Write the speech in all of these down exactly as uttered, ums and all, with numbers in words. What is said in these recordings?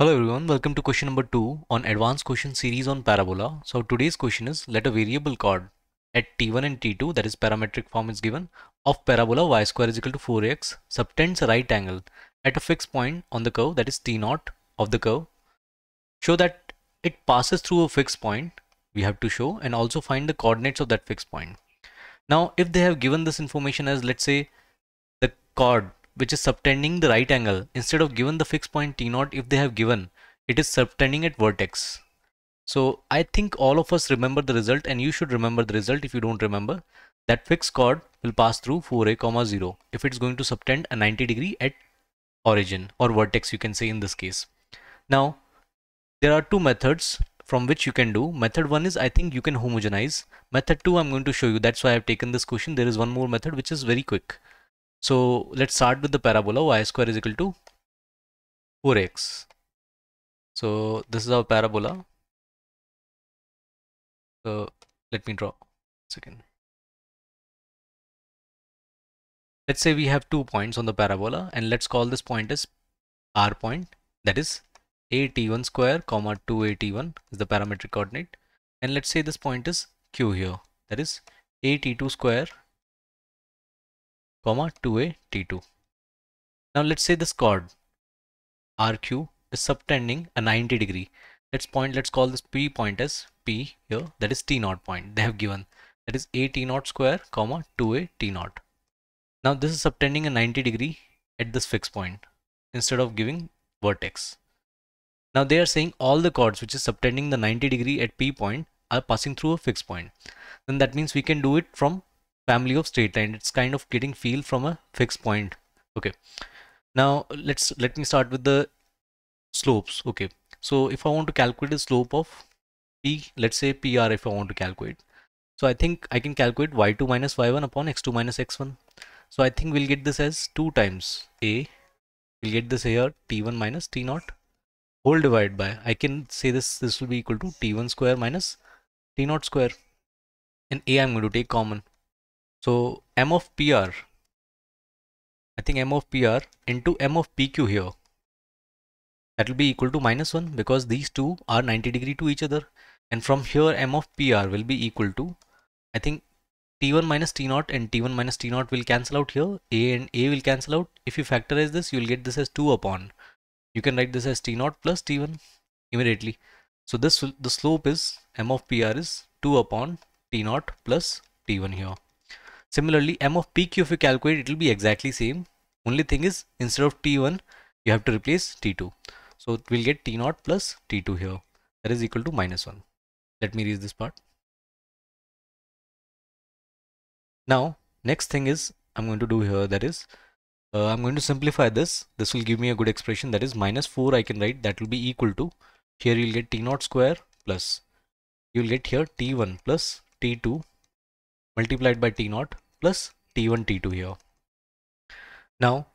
Hello everyone, welcome to question number two on advanced question series on parabola. So today's question is, let a variable chord at t one and t two, that is parametric form is given, of parabola y square is equal to four x subtends a right angle at a fixed point on the curve, that is t naught of the curve. Show that it passes through a fixed point, we have to show, and also find the coordinates of that fixed point. Now if they have given this information as, let's say, the chord which is subtending the right angle, instead of given the fixed point t naught, if they have given it is subtending at vertex. So I think all of us remember the result, and you should remember the result. If you don't remember, that fixed chord will pass through four a comma zero if it's going to subtend a ninety degree at origin or vertex, you can say in this case. Now there are two methods from which you can do. Method one is, I think you can homogenize. Method two I'm going to show you, that's why I've taken this question. There is one more method which is very quick. So let's start with the parabola y square is equal to four x. So this is our parabola. So let me draw a second. Let's say we have two points on the parabola, and let's call this point as R point, that is a t one square comma two a t one is the parametric coordinate, and let's say this point is Q here, that is a t two square comma two a t two. Now let's say this chord R Q is subtending a ninety degree. Let's point, let's call this P point as P here, that is t naught point they have given, that is a t naught square comma two a t naught. Now this is subtending a ninety degree at this fixed point instead of giving vertex. Now they are saying all the chords which is subtending the ninety degree at P point are passing through a fixed point. Then that means we can do it from family of straight line. It's kind of getting feel from a fixed point. Okay, now let's let me start with the slopes. Okay, so if I want to calculate the slope of P, let's say P R, if I want to calculate, so I think I can calculate y two minus y one upon x two minus x one. So I think we'll get this as two times a, we'll get this here t one minus t naught whole divided by, I can say this this will be equal to t one square minus t naught square, and a I'm going to take common. So m of P R, I think m of P R into m of P Q here, that will be equal to minus one, because these two are ninety degree to each other, and from here m of P R will be equal to, I think t one minus t naught and t one minus t naught will cancel out here, a and a will cancel out. If you factorize this, you will get this as two upon, you can write this as t naught plus t one immediately. So this will, the slope is m of P R is two upon t naught plus t one here. Similarly, m of P Q, if you calculate, it will be exactly same. Only thing is, instead of t one, you have to replace t two. So we'll get t naught plus t two here, that is equal to minus one. Let me erase this part. Now, next thing is, I'm going to do here, that is, uh, I'm going to simplify this. This will give me a good expression, that is minus four, I can write, that will be equal to, here you'll get t naught square plus, you'll get here t one plus t two multiplied by t naught plus t one t two here. Now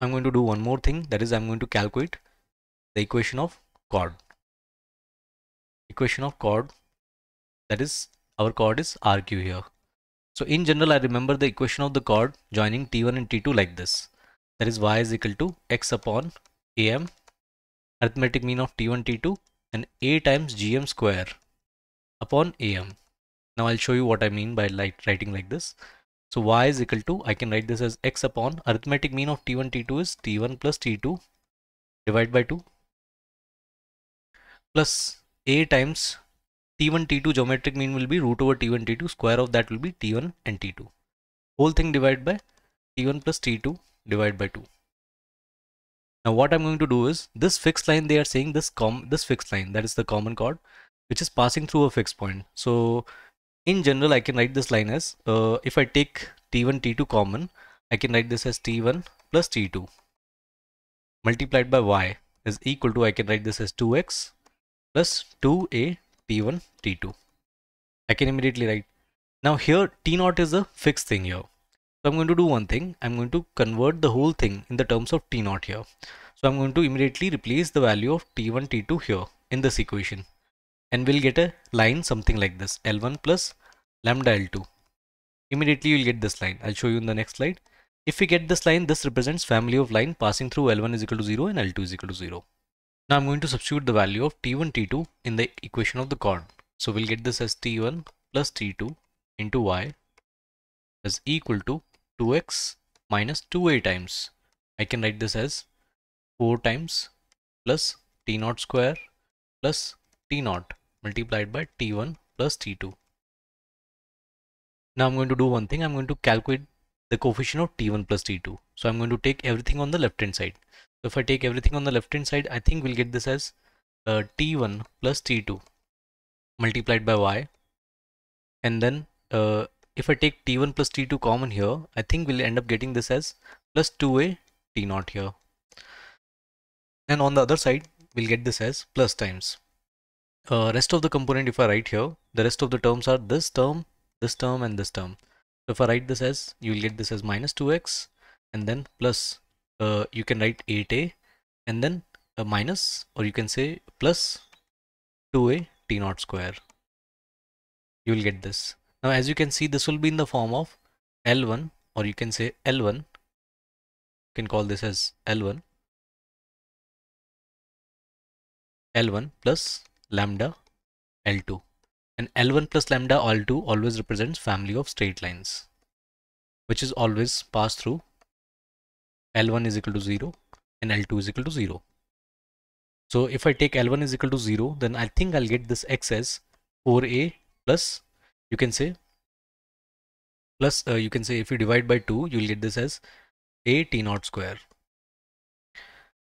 I'm going to do one more thing, that is I'm going to calculate the equation of chord. Equation of chord, that is our chord is R Q here. So in general I remember the equation of the chord joining t one and t two like this, that is y is equal to x upon am, arithmetic mean of t one t two, and a times gm square upon am. Now I'll show you what I mean by like writing like this. So y is equal to, I can write this as x upon arithmetic mean of t one t two is t one plus t two divided by two plus a times t one t two, geometric mean will be root over t one t two, square of that will be t one and t two, whole thing divided by t one plus t two divided by two. Now what I'm going to do is, this fixed line, they are saying this com this fixed line, that is the common chord which is passing through a fixed point. So in general, I can write this line as, uh, if I take t one, t two common, I can write this as t one plus t two multiplied by y is equal to, I can write this as two x plus two a t one, t two. I can immediately write. Now here, t naught is a fixed thing here. So I'm going to do one thing. I'm going to convert the whole thing in the terms of t naught here. So I'm going to immediately replace the value of t one, t two here in this equation. And we'll get a line something like this, L one plus lambda L two. Immediately you'll get this line. I'll show you in the next slide. If we get this line, this represents family of line passing through L one is equal to zero and L two is equal to zero. Now I'm going to substitute the value of T one T two in the equation of the chord. So we'll get this as T one plus T two into y is equal to two x minus two a times. I can write this as four times plus T naught square plus T naught multiplied by T one plus T two. Now I'm going to do one thing. I'm going to calculate the coefficient of T one plus T two. So I'm going to take everything on the left hand side. So if I take everything on the left hand side, I think we'll get this as uh, T one plus T two multiplied by y. And then uh, if I take T one plus T two common here, I think we'll end up getting this as plus two a T naught here. And on the other side, we'll get this as plus times. Uh, rest of the component, if I write here, the rest of the terms are this term, this term and this term. So if I write this as, you will get this as minus two x and then plus, uh, you can write eight a and then a minus, or you can say plus two a T naught square. You will get this. Now as you can see, this will be in the form of L one, or you can say L one, you can call this as L one, L one plus lambda L two, and L one plus lambda L two always represents family of straight lines, which is always passed through L one is equal to zero and L two is equal to zero. So if I take L one is equal to zero, then I think I'll get this x as four a plus, you can say plus uh, you can say if you divide by two, you'll get this as a T naught square.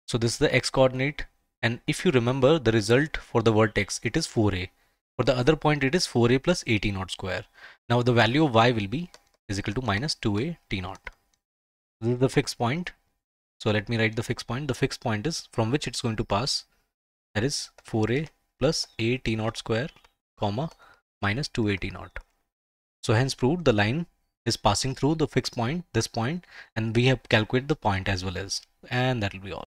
So this is the x coordinate. And if you remember the result for the vertex, it is four a. For the other point, it is four a plus a T naught square. Now the value of y will be is equal to minus two a T naught. This is the fixed point. So let me write the fixed point. The fixed point is from which it's going to pass. That is four a plus a T naught square, comma, minus two a T naught. So hence proved the line is passing through the fixed point, this point, and we have calculated the point as well as, and that will be all.